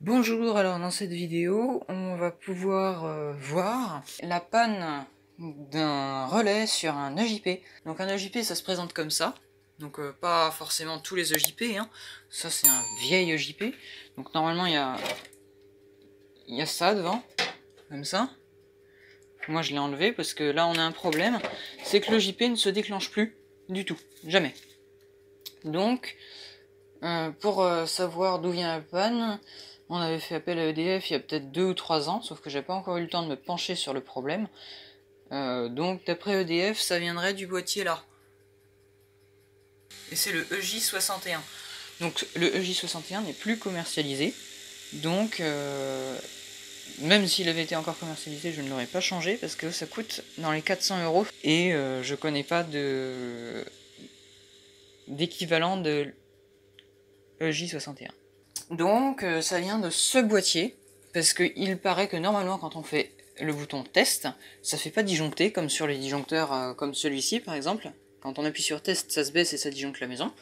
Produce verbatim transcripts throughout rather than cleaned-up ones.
Bonjour, alors dans cette vidéo, on va pouvoir euh, voir la panne d'un relais sur un E J P. Donc un E J P, ça se présente comme ça, donc euh, pas forcément tous les E J P, hein. Ça c'est un vieil E J P, donc normalement il y a... y a ça devant, comme ça. Moi je l'ai enlevé parce que là on a un problème, c'est que l'E J P ne se déclenche plus du tout, jamais. Donc, euh, pour euh, savoir d'où vient la panne, on avait fait appel à E D F il y a peut-être deux ou trois ans, sauf que j'ai pas encore eu le temps de me pencher sur le problème. Euh, donc d'après E D F, ça viendrait du boîtier là. Et c'est le E J soixante et un. Donc le E J soixante et un n'est plus commercialisé. Donc euh, même s'il avait été encore commercialisé, je ne l'aurais pas changé parce que ça coûte dans les quatre cents euros. Et euh, je connais pas de d'équivalent de E J soixante et un. Donc euh, ça vient de ce boîtier, parce qu'il paraît que normalement quand on fait le bouton test, ça fait pas disjoncter comme sur les disjoncteurs euh, comme celui-ci par exemple. Quand on appuie sur test, ça se baisse et ça disjoncte la maison.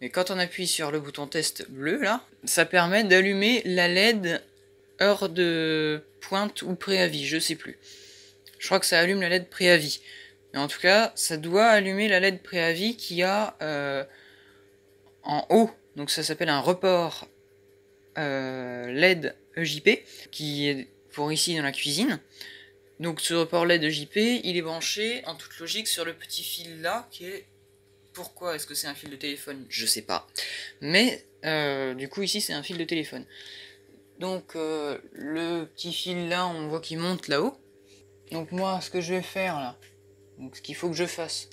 Et quand on appuie sur le bouton test bleu là, ça permet d'allumer la L E D heure de pointe ou préavis, je sais plus. Je crois que ça allume la L E D préavis. Mais en tout cas, ça doit allumer la L E D préavis qu'il y a euh, en haut. Donc ça s'appelle un report Euh, L E D E J P, qui est pour ici dans la cuisine. Donc ce report L E D E J P, il est branché en toute logique sur le petit fil là, qui est... Pourquoi est-ce que c'est un fil de téléphone? Je sais pas. Mais euh, du coup ici c'est un fil de téléphone. Donc euh, le petit fil là, on voit qu'il monte là-haut. Donc moi ce que je vais faire là, donc ce qu'il faut que je fasse,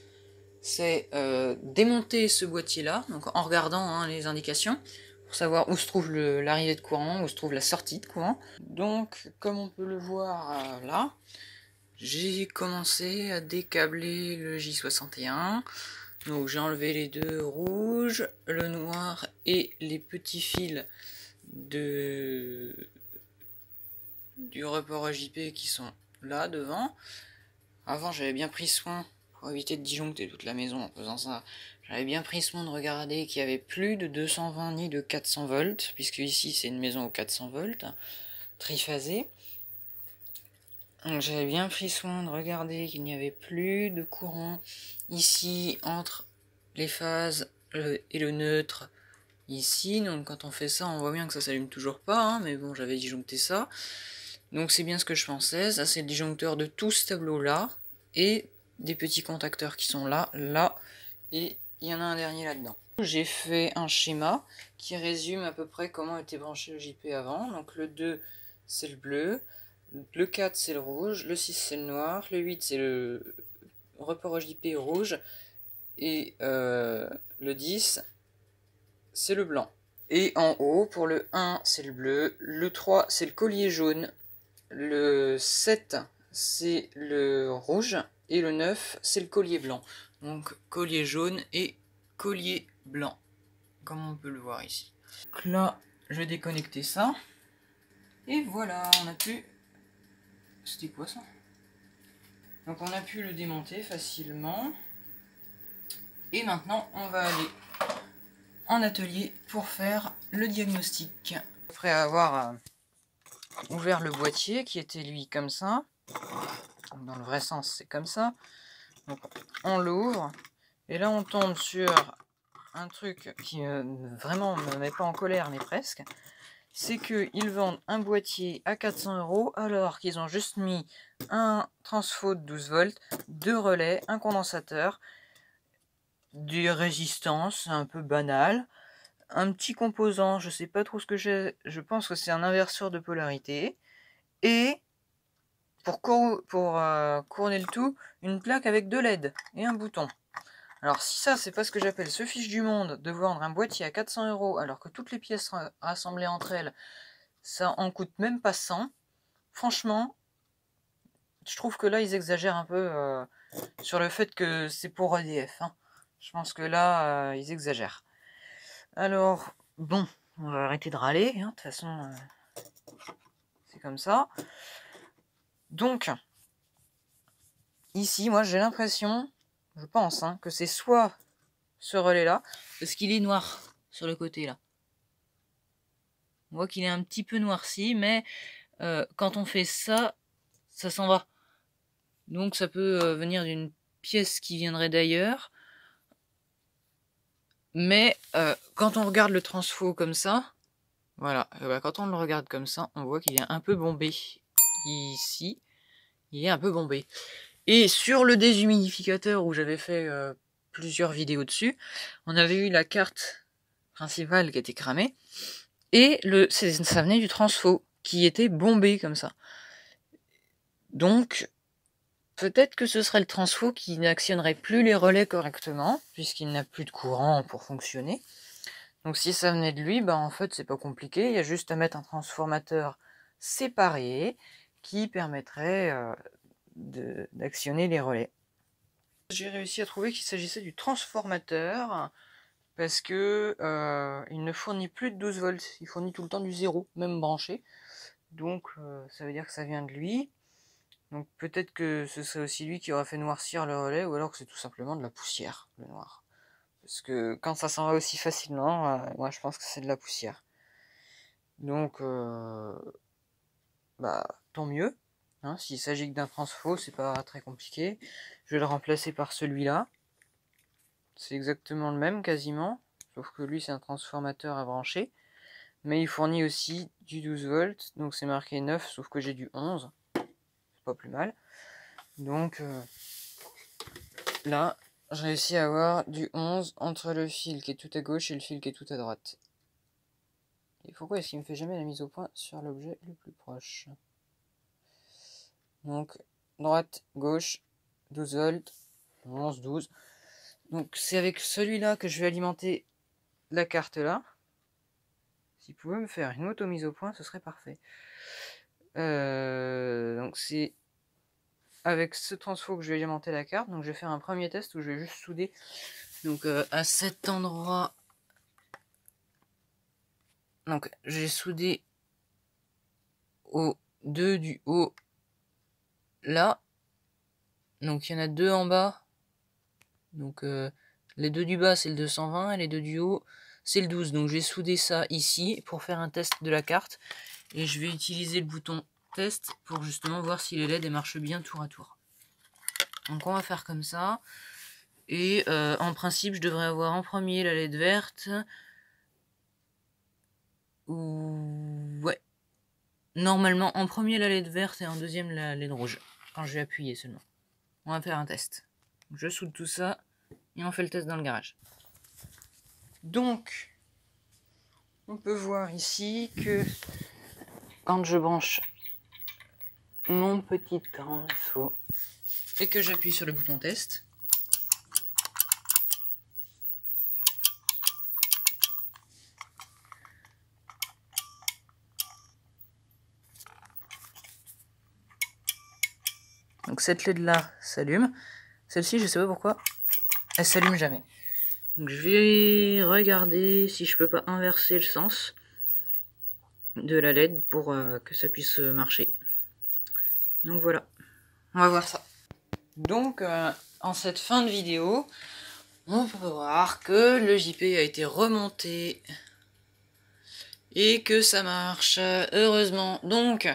c'est euh, démonter ce boîtier là, donc en regardant hein, les indications, pour savoir où se trouve l'arrivée de courant, où se trouve la sortie de courant. Donc, comme on peut le voir euh, là, j'ai commencé à décabler le E J soixante et un. Donc j'ai enlevé les deux rouges, le noir et les petits fils de... du report E J P qui sont là devant. Avant, j'avais bien pris soin, pour éviter de disjoncter toute la maison en faisant ça, j'avais bien pris soin de regarder qu'il y avait plus de deux cent vingt ni de quatre cents volts, puisque ici c'est une maison aux quatre cents volts, triphasée. Donc j'avais bien pris soin de regarder qu'il n'y avait plus de courant ici entre les phases et le neutre ici. Donc quand on fait ça, on voit bien que ça s'allume toujours pas, hein, mais bon, j'avais disjoncté ça. Donc c'est bien ce que je pensais, ça c'est le disjoncteur de tout ce tableau là, et des petits contacteurs qui sont là, là, et il y en a un dernier là-dedans. J'ai fait un schéma qui résume à peu près comment était branché le J P avant. Donc le deux, c'est le bleu, le quatre, c'est le rouge, le six, c'est le noir, le huit, c'est le report J P rouge, et euh, le dix, c'est le blanc. Et en haut, pour le un, c'est le bleu, le trois, c'est le collier jaune, le sept, c'est le rouge, et le neuf, c'est le collier blanc. Donc collier jaune et collier blanc, comme on peut le voir ici. Donc là, je vais déconnecter ça. Et voilà, on a pu... C'était quoi ça? Donc on a pu le démonter facilement. Et maintenant, on va aller en atelier pour faire le diagnostic. Après avoir ouvert le boîtier, qui était lui comme ça... Dans le vrai sens, c'est comme ça. Donc, on l'ouvre. Et là, on tombe sur un truc qui euh, vraiment ne me met pas en colère, mais presque. C'est qu'ils vendent un boîtier à quatre cents euros, alors qu'ils ont juste mis un transfo de douze volts, deux relais, un condensateur, des résistances un peu banales, un petit composant, je sais pas trop ce que j'ai, je pense que c'est un inverseur de polarité, et... Pour, cour pour euh, couronner le tout, une plaque avec deux L E D et un bouton. Alors si ça, c'est pas ce que j'appelle ce fiche du monde de vendre un boîtier à quatre cents euros alors que toutes les pièces rassemblées entre elles, ça en coûte même pas cent. Franchement, je trouve que là, ils exagèrent un peu euh, sur le fait que c'est pour E D F. Hein. Je pense que là, euh, ils exagèrent. Alors, bon, on va arrêter de râler. De hein, toute façon, euh, c'est comme ça. Donc, ici, moi, j'ai l'impression, je pense, hein, que c'est soit ce relais-là, parce qu'il est noir sur le côté, là. On voit qu'il est un petit peu noirci, mais euh, quand on fait ça, ça s'en va. Donc ça peut euh, venir d'une pièce qui viendrait d'ailleurs. Mais euh, quand on regarde le transfo comme ça, voilà, bah, quand on le regarde comme ça, on voit qu'il est un peu bombé. Ici, il est un peu bombé. Et sur le déshumidificateur où j'avais fait euh, plusieurs vidéos dessus, on avait eu la carte principale qui était cramée. Et le, ça venait du transfo qui était bombé comme ça. Donc, peut-être que ce serait le transfo qui n'actionnerait plus les relais correctement, puisqu'il n'a plus de courant pour fonctionner. Donc si ça venait de lui, bah en fait c'est pas compliqué, il y a juste à mettre un transformateur séparé qui permettrait euh, d'actionner les relais. J'ai réussi à trouver qu'il s'agissait du transformateur, parce que euh, il ne fournit plus de douze volts, il fournit tout le temps du zéro, même branché. Donc euh, ça veut dire que ça vient de lui. Donc peut-être que ce serait aussi lui qui aurait fait noircir le relais, ou alors que c'est tout simplement de la poussière, le noir. Parce que quand ça s'en va aussi facilement, euh, moi je pense que c'est de la poussière. Donc, euh, bah tant mieux. Hein, s'il s'agit que d'un transfo, c'est pas très compliqué. Je vais le remplacer par celui-là. C'est exactement le même quasiment, sauf que lui c'est un transformateur à brancher. Mais il fournit aussi du douze volts, donc c'est marqué neuf, sauf que j'ai du onze. C'est pas plus mal. Donc euh, là, j'ai réussi à avoir du onze entre le fil qui est tout à gauche et le fil qui est tout à droite. Et pourquoi est-ce qu'il me fait jamais la mise au point sur l'objet le plus proche? Donc droite, gauche, douze volts, onze, douze. Donc c'est avec celui-là que je vais alimenter la carte là. S'il pouvait me faire une auto mise au point, ce serait parfait. Euh, donc c'est avec ce transfo que je vais alimenter la carte. Donc je vais faire un premier test où je vais juste souder. Donc euh, à cet endroit, donc j'ai soudé aux deux du haut là. Donc il y en a deux en bas. Donc euh, les deux du bas c'est le deux cent vingt et les deux du haut c'est le douze. Donc je vais souder ça ici pour faire un test de la carte. Et je vais utiliser le bouton test pour justement voir si les L E D marchent bien tour à tour. Donc on va faire comme ça. Et euh, en principe je devrais avoir en premier la L E D verte. Ou... ouais. Normalement en premier la L E D verte et en deuxième la L E D rouge. Quand je vais appuyer seulement. On va faire un test. Je soude tout ça et on fait le test dans le garage. Donc, on peut voir ici que quand je branche mon petit transfo et que j'appuie sur le bouton test, donc cette L E D là s'allume. Celle-ci, je sais pas pourquoi, elle s'allume jamais. Donc je vais regarder si je peux pas inverser le sens de la L E D pour euh, que ça puisse marcher. Donc voilà, on va voir ça. Donc euh, en cette fin de vidéo, on peut voir que le J P a été remonté et que ça marche, heureusement. Donc...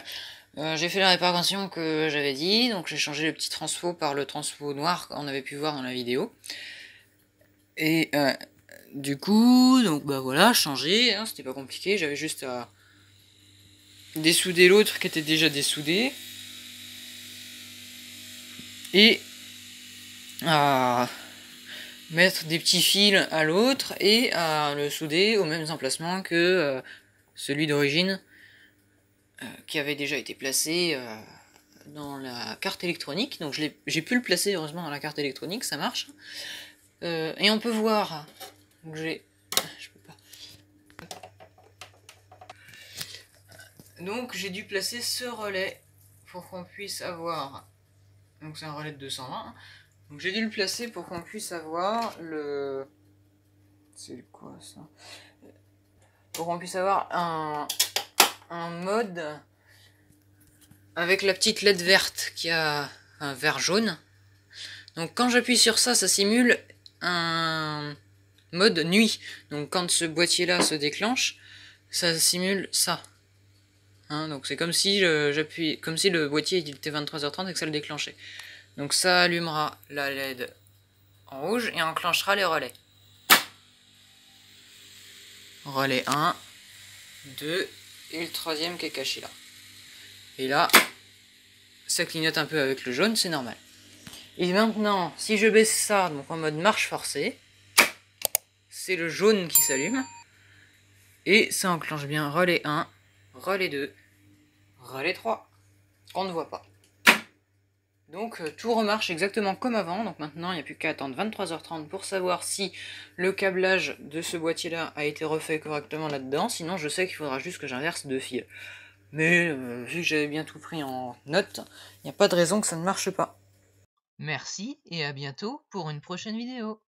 Euh, j'ai fait la réparation que j'avais dit, donc j'ai changé le petit transfo par le transfo noir qu'on avait pu voir dans la vidéo. Et euh, du coup, donc bah voilà, changer, hein, c'était pas compliqué, j'avais juste à dessouder l'autre qui était déjà dessoudé. Et à mettre des petits fils à l'autre et à le souder aux mêmes emplacements que euh, celui d'origine, qui avait déjà été placé euh, dans la carte électronique. Donc j'ai pu le placer heureusement dans la carte électronique, ça marche. Euh, et on peut voir, donc j'ai, je peux pas. Donc j'ai dû placer ce relais pour qu'on puisse avoir, donc c'est un relais de deux cent vingt, donc j'ai dû le placer pour qu'on puisse avoir le, c'est quoi ça, pour qu'on puisse avoir un un mode avec la petite L E D verte qui a un vert jaune. Donc quand j'appuie sur ça, ça simule un mode nuit. Donc quand ce boîtier là se déclenche, ça simule ça. Hein, donc c'est comme si j'appuie, comme si le boîtier il était vingt-trois heures trente et que ça le déclenchait. Donc ça allumera la L E D en rouge et enclenchera les relais. Relais un, deux et le troisième qui est caché là. Et là, ça clignote un peu avec le jaune, c'est normal. Et maintenant, si je baisse ça, donc en mode marche forcée, c'est le jaune qui s'allume. Et ça enclenche bien relais un, relais deux, relais trois, qu'on ne voit pas. Donc tout remarche exactement comme avant. Donc maintenant, il n'y a plus qu'à attendre vingt-trois heures trente pour savoir si le câblage de ce boîtier-là a été refait correctement là-dedans. Sinon, je sais qu'il faudra juste que j'inverse deux fils. Mais euh, vu que j'avais bien tout pris en note, il n'y a pas de raison que ça ne marche pas. Merci et à bientôt pour une prochaine vidéo.